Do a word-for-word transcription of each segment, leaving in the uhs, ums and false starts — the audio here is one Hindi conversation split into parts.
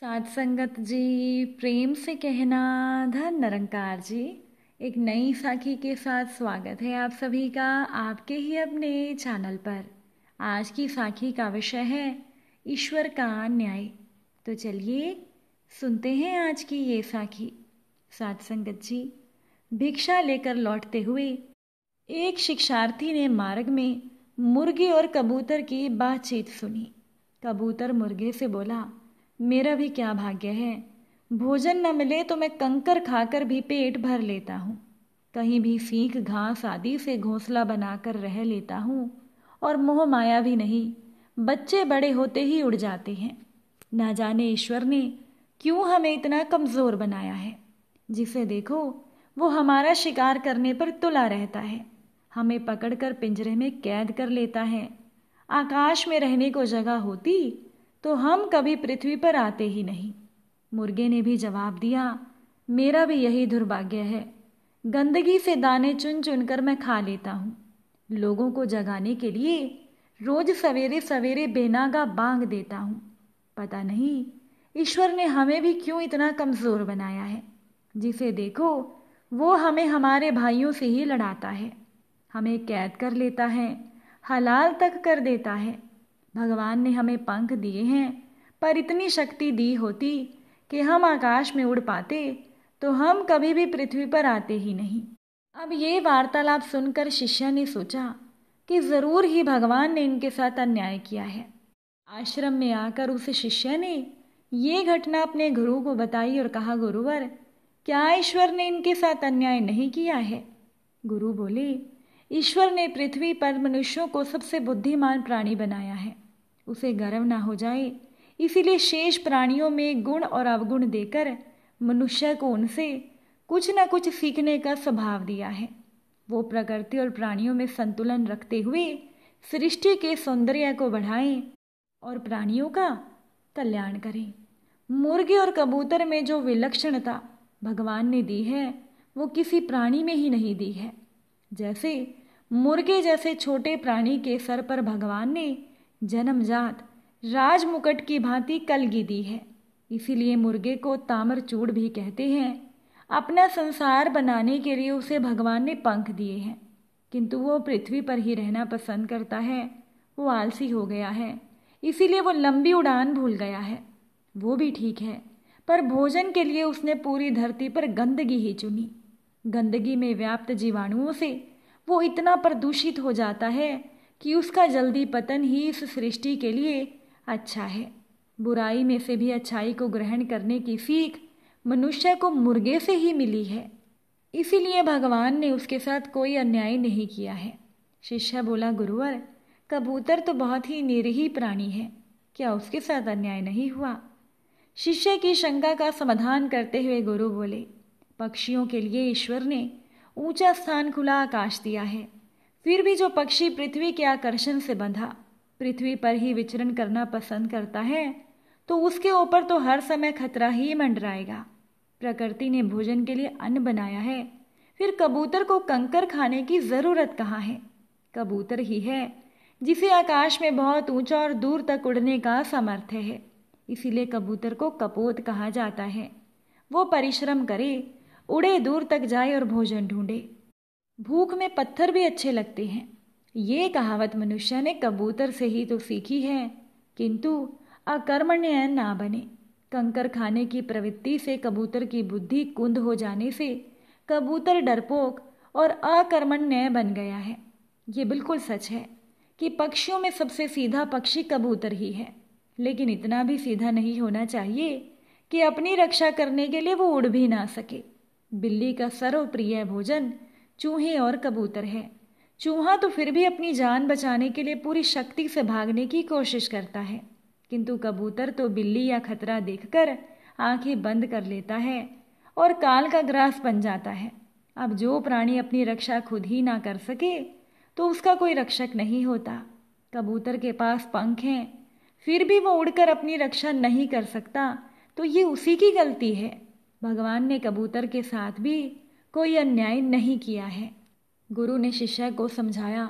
साध संगत जी, प्रेम से कहना धन निरंकार जी। एक नई साखी के साथ स्वागत है आप सभी का आपके ही अपने चैनल पर। आज की साखी का विषय है ईश्वर का न्याय। तो चलिए सुनते हैं आज की ये साखी। साध संगत जी, भिक्षा लेकर लौटते हुए एक शिक्षार्थी ने मार्ग में मुर्गी और कबूतर की बातचीत सुनी। कबूतर मुर्गे से बोला, मेरा भी क्या भाग्य है, भोजन न मिले तो मैं कंकर खाकर भी पेट भर लेता हूँ। कहीं भी सीख घास आदि से घोंसला बनाकर रह लेता हूँ और मोह माया भी नहीं, बच्चे बड़े होते ही उड़ जाते हैं। ना जाने ईश्वर ने क्यों हमें इतना कमज़ोर बनाया है। जिसे देखो वो हमारा शिकार करने पर तुला रहता है, हमें पकड़कर पिंजरे में कैद कर लेता है। आकाश में रहने को जगह होती तो हम कभी पृथ्वी पर आते ही नहीं। मुर्गे ने भी जवाब दिया, मेरा भी यही दुर्भाग्य है, गंदगी से दाने चुन चुनकर मैं खा लेता हूँ। लोगों को जगाने के लिए रोज सवेरे सवेरे बेनागा बांग देता हूँ। पता नहीं ईश्वर ने हमें भी क्यों इतना कमज़ोर बनाया है। जिसे देखो वो हमें हमारे भाइयों से ही लड़ाता है, हमें कैद कर लेता है, हलाल तक कर देता है। भगवान ने हमें पंख दिए हैं, पर इतनी शक्ति दी होती कि हम आकाश में उड़ पाते तो हम कभी भी पृथ्वी पर आते ही नहीं। अब ये वार्तालाप सुनकर शिष्य ने सोचा कि ज़रूर ही भगवान ने इनके साथ अन्याय किया है। आश्रम में आकर उस शिष्य ने ये घटना अपने गुरु को बताई और कहा, गुरुवर, क्या ईश्वर ने इनके साथ अन्याय नहीं किया है? गुरु बोले, ईश्वर ने पृथ्वी पर मनुष्यों को सबसे बुद्धिमान प्राणी बनाया है, उसे गर्व ना हो जाए, इसीलिए शेष प्राणियों में गुण और अवगुण देकर मनुष्य को उनसे कुछ न कुछ सीखने का स्वभाव दिया है। वो प्रकृति और प्राणियों में संतुलन रखते हुए सृष्टि के सौंदर्य को बढ़ाएं और प्राणियों का कल्याण करें। मुर्गे और कबूतर में जो विलक्षणता भगवान ने दी है वो किसी प्राणी में ही नहीं दी है। जैसे मुर्गे जैसे छोटे प्राणी के सर पर भगवान ने जन्मजात राजमुकुट की भांति कलगी दी है, इसीलिए मुर्गे को ताम्रचूड़ भी कहते हैं। अपना संसार बनाने के लिए उसे भगवान ने पंख दिए हैं, किंतु वो पृथ्वी पर ही रहना पसंद करता है। वो आलसी हो गया है, इसीलिए वो लंबी उड़ान भूल गया है। वो भी ठीक है, पर भोजन के लिए उसने पूरी धरती पर गंदगी ही चुनी। गंदगी में व्याप्त जीवाणुओं से वो इतना प्रदूषित हो जाता है कि उसका जल्दी पतन ही इस सृष्टि के लिए अच्छा है। बुराई में से भी अच्छाई को ग्रहण करने की सीख मनुष्य को मुर्गे से ही मिली है, इसीलिए भगवान ने उसके साथ कोई अन्याय नहीं किया है। शिष्य बोला, गुरुवर, कबूतर तो बहुत ही निरीह प्राणी है, क्या उसके साथ अन्याय नहीं हुआ? शिष्य की शंका का समाधान करते हुए गुरु बोले, पक्षियों के लिए ईश्वर ने ऊंचा स्थान खुला आकाश दिया है, फिर भी जो पक्षी पृथ्वी के आकर्षण से बंधा पृथ्वी पर ही विचरण करना पसंद करता है तो उसके ऊपर तो हर समय खतरा ही मंडराएगा। प्रकृति ने भोजन के लिए अन्न बनाया है, फिर कबूतर को कंकर खाने की ज़रूरत कहाँ है? कबूतर ही है जिसे आकाश में बहुत ऊंचा और दूर तक उड़ने का सामर्थ्य है, इसीलिए कबूतर को कपोत कहा जाता है। वो परिश्रम करे, उड़े, दूर तक जाए और भोजन ढूंढे। भूख में पत्थर भी अच्छे लगते हैं। ये कहावत मनुष्य ने कबूतर से ही तो सीखी है, किंतु अकर्मण्य ना बने। कंकर खाने की प्रवृत्ति से कबूतर की बुद्धि कुंद हो जाने से कबूतर डरपोक और अकर्मण्य बन गया है। ये बिल्कुल सच है कि पक्षियों में सबसे सीधा पक्षी कबूतर ही है, लेकिन इतना भी सीधा नहीं होना चाहिए कि अपनी रक्षा करने के लिए वो उड़ भी ना सके। बिल्ली का सर्वप्रिय भोजन चूहे और कबूतर है। चूहा तो फिर भी अपनी जान बचाने के लिए पूरी शक्ति से भागने की कोशिश करता है, किंतु कबूतर तो बिल्ली या खतरा देखकर आंखें बंद कर लेता है और काल का ग्रास बन जाता है। अब जो प्राणी अपनी रक्षा खुद ही ना कर सके तो उसका कोई रक्षक नहीं होता। कबूतर के पास पंख हैं, फिर भी वो उड़कर अपनी रक्षा नहीं कर सकता तो ये उसी की गलती है। भगवान ने कबूतर के साथ भी कोई अन्याय नहीं किया है। गुरु ने शिष्य को समझाया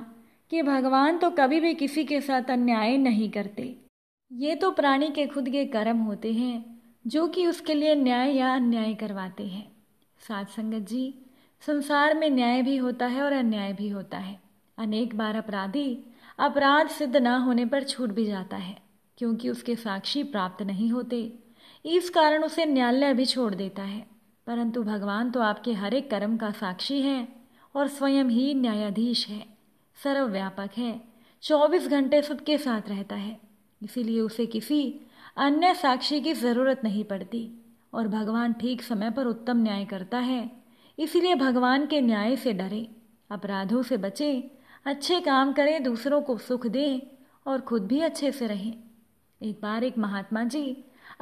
कि भगवान तो कभी भी किसी के साथ अन्याय नहीं करते, ये तो प्राणी के खुद के कर्म होते हैं जो कि उसके लिए न्याय या अन्याय करवाते हैं। साध संगत जी, संसार में न्याय भी होता है और अन्याय भी होता है। अनेक बार अपराधी अपराध सिद्ध ना होने पर छूट भी जाता है क्योंकि उसके साक्षी प्राप्त नहीं होते। इस कारण उसे न्यायालय भी छोड़ देता है, परंतु भगवान तो आपके हर एक कर्म का साक्षी है और स्वयं ही न्यायाधीश है, सर्वव्यापक है, चौबीस घंटे सबके साथ रहता है। इसीलिए उसे किसी अन्य साक्षी की ज़रूरत नहीं पड़ती और भगवान ठीक समय पर उत्तम न्याय करता है। इसीलिए भगवान के न्याय से डरें, अपराधों से बचें, अच्छे काम करें, दूसरों को सुख दें और खुद भी अच्छे से रहें। एक बार एक महात्मा जी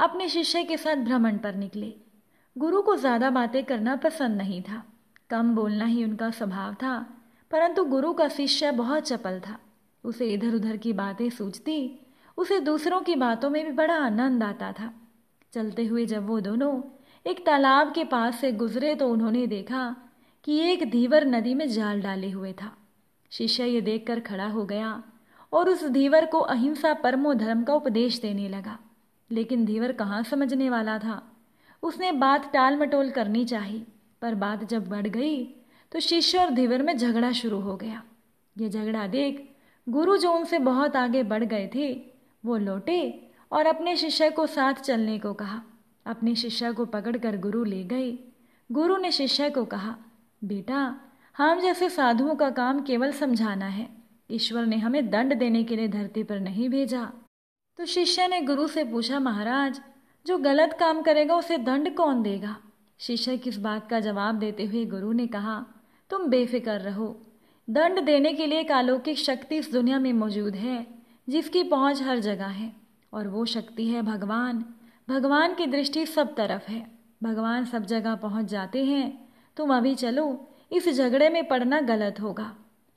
अपने शिष्य के साथ भ्रमण पर निकले। गुरु को ज़्यादा बातें करना पसंद नहीं था, कम बोलना ही उनका स्वभाव था, परंतु गुरु का शिष्य बहुत चपल था। उसे इधर उधर की बातें सूझती, उसे दूसरों की बातों में भी बड़ा आनंद आता था। चलते हुए जब वो दोनों एक तालाब के पास से गुजरे तो उन्होंने देखा कि एक धीवर नदी में जाल डाले हुए था। शिष्य ये देखकर खड़ा हो गया और उस धीवर को अहिंसा परमो धर्म का उपदेश देने लगा, लेकिन धीवर कहाँ समझने वाला था। उसने बात टाल मटोल करनी चाही, पर बात जब बढ़ गई तो शिष्य और धीवर में झगड़ा शुरू हो गया। ये झगड़ा देख गुरु जो उनसे बहुत आगे बढ़ गए थे, वो लौटे और अपने शिष्य को साथ चलने को कहा। अपने शिष्य को पकड़कर गुरु ले गए। गुरु ने शिष्य को कहा, बेटा, हम जैसे साधुओं का काम केवल समझाना है, ईश्वर ने हमें दंड देने के लिए धरती पर नहीं भेजा। तो शिष्य ने गुरु से पूछा, महाराज, जो गलत काम करेगा उसे दंड कौन देगा? शिष्य किस बात का जवाब देते हुए गुरु ने कहा, तुम बेफिक्र रहो, दंड देने के लिए एक अलौकिक शक्ति इस दुनिया में मौजूद है जिसकी पहुंच हर जगह है, और वो शक्ति है भगवान। भगवान की दृष्टि सब तरफ है, भगवान सब जगह पहुंच जाते हैं। तुम अभी चलो, इस झगड़े में पड़ना गलत होगा।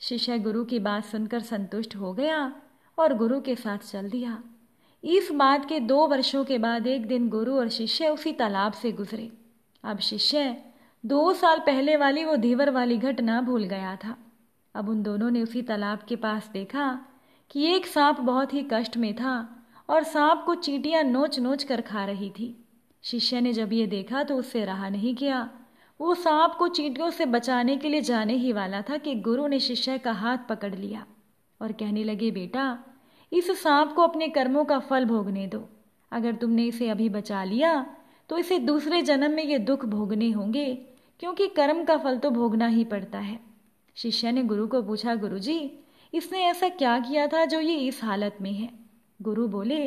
शिष्य गुरु की बात सुनकर संतुष्ट हो गया और गुरु के साथ चल दिया। इस बात के दो वर्षों के बाद एक दिन गुरु और शिष्य उसी तालाब से गुजरे। अब शिष्य दो साल पहले वाली वो धीवर वाली घटना भूल गया था। अब उन दोनों ने उसी तालाब के पास देखा कि एक सांप बहुत ही कष्ट में था और सांप को चींटियां नोच नोच कर खा रही थी। शिष्य ने जब ये देखा तो उससे रहा नहीं किया। वो सांप को चींटियों से बचाने के लिए जाने ही वाला था कि गुरु ने शिष्य का हाथ पकड़ लिया और कहने लगे, बेटा, इस सांप को अपने कर्मों का फल भोगने दो। अगर तुमने इसे अभी बचा लिया तो इसे दूसरे जन्म में ये दुख भोगने होंगे, क्योंकि कर्म का फल तो भोगना ही पड़ता है। शिष्य ने गुरु को पूछा, गुरुजी, इसने ऐसा क्या किया था जो ये इस हालत में है? गुरु बोले,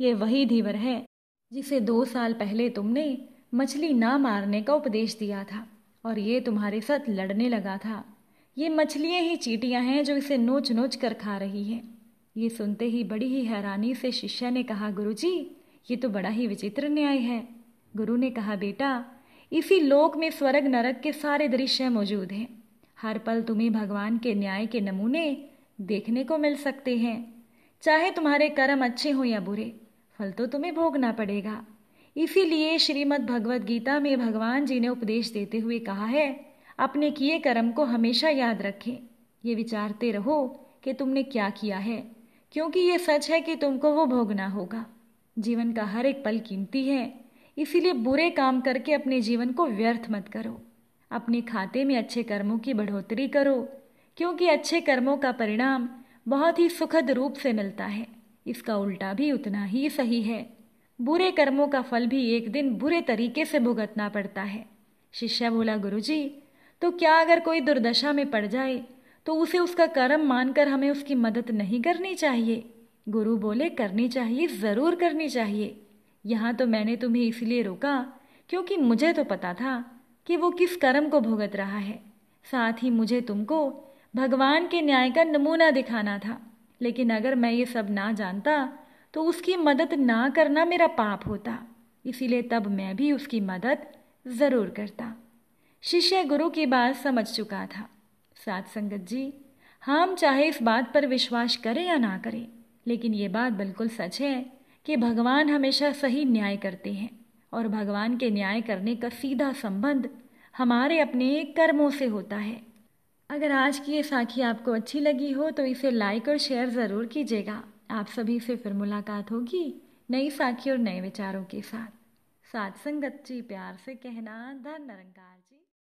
ये वही धीवर है जिसे दो साल पहले तुमने मछली ना मारने का उपदेश दिया था और ये तुम्हारे साथ लड़ने लगा था। ये मछलियाँ ही चींटियाँ हैं जो इसे नोच नोच कर खा रही हैं। ये सुनते ही बड़ी ही हैरानी से शिष्य ने कहा, गुरुजी, ये तो बड़ा ही विचित्र न्याय है। गुरु ने कहा, बेटा, इसी लोक में स्वर्ग नरक के सारे दृश्य मौजूद हैं। हर पल तुम्हें भगवान के न्याय के नमूने देखने को मिल सकते हैं। चाहे तुम्हारे कर्म अच्छे हों या बुरे, फल तो तुम्हें भोगना पड़ेगा। इसीलिए श्रीमद् भगवद गीता में भगवान जी ने उपदेश देते हुए कहा है, अपने किए कर्म को हमेशा याद रखें। ये विचारते रहो कि तुमने क्या किया है, क्योंकि ये सच है कि तुमको वो भोगना होगा। जीवन का हर एक पल कीमती है, इसीलिए बुरे काम करके अपने जीवन को व्यर्थ मत करो। अपने खाते में अच्छे कर्मों की बढ़ोतरी करो, क्योंकि अच्छे कर्मों का परिणाम बहुत ही सुखद रूप से मिलता है। इसका उल्टा भी उतना ही सही है। बुरे कर्मों का फल भी एक दिन बुरे तरीके से भुगतना पड़ता है। शिष्य बोला, गुरुजी, तो क्या अगर कोई दुर्दशा में पड़ जाए तो उसे उसका कर्म मानकर हमें उसकी मदद नहीं करनी चाहिए? गुरु बोले, करनी चाहिए, ज़रूर करनी चाहिए। यहाँ तो मैंने तुम्हें इसलिए रोका क्योंकि मुझे तो पता था कि वो किस कर्म को भुगत रहा है। साथ ही मुझे तुमको भगवान के न्याय का नमूना दिखाना था, लेकिन अगर मैं ये सब ना जानता तो उसकी मदद ना करना मेरा पाप होता। इसीलिए तब मैं भी उसकी मदद ज़रूर करता। शिष्य गुरु की बात समझ चुका था। साध संगत जी, हम चाहे इस बात पर विश्वास करें या ना करें, लेकिन ये बात बिल्कुल सच है कि भगवान हमेशा सही न्याय करते हैं और भगवान के न्याय करने का सीधा संबंध हमारे अपने कर्मों से होता है। अगर आज की ये साखी आपको अच्छी लगी हो तो इसे लाइक और शेयर ज़रूर कीजिएगा। आप सभी से फिर मुलाकात होगी नई साखी और नए विचारों के साथ। साथ संगत जी प्यार से कहना धन निरंकार जी।